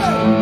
Father.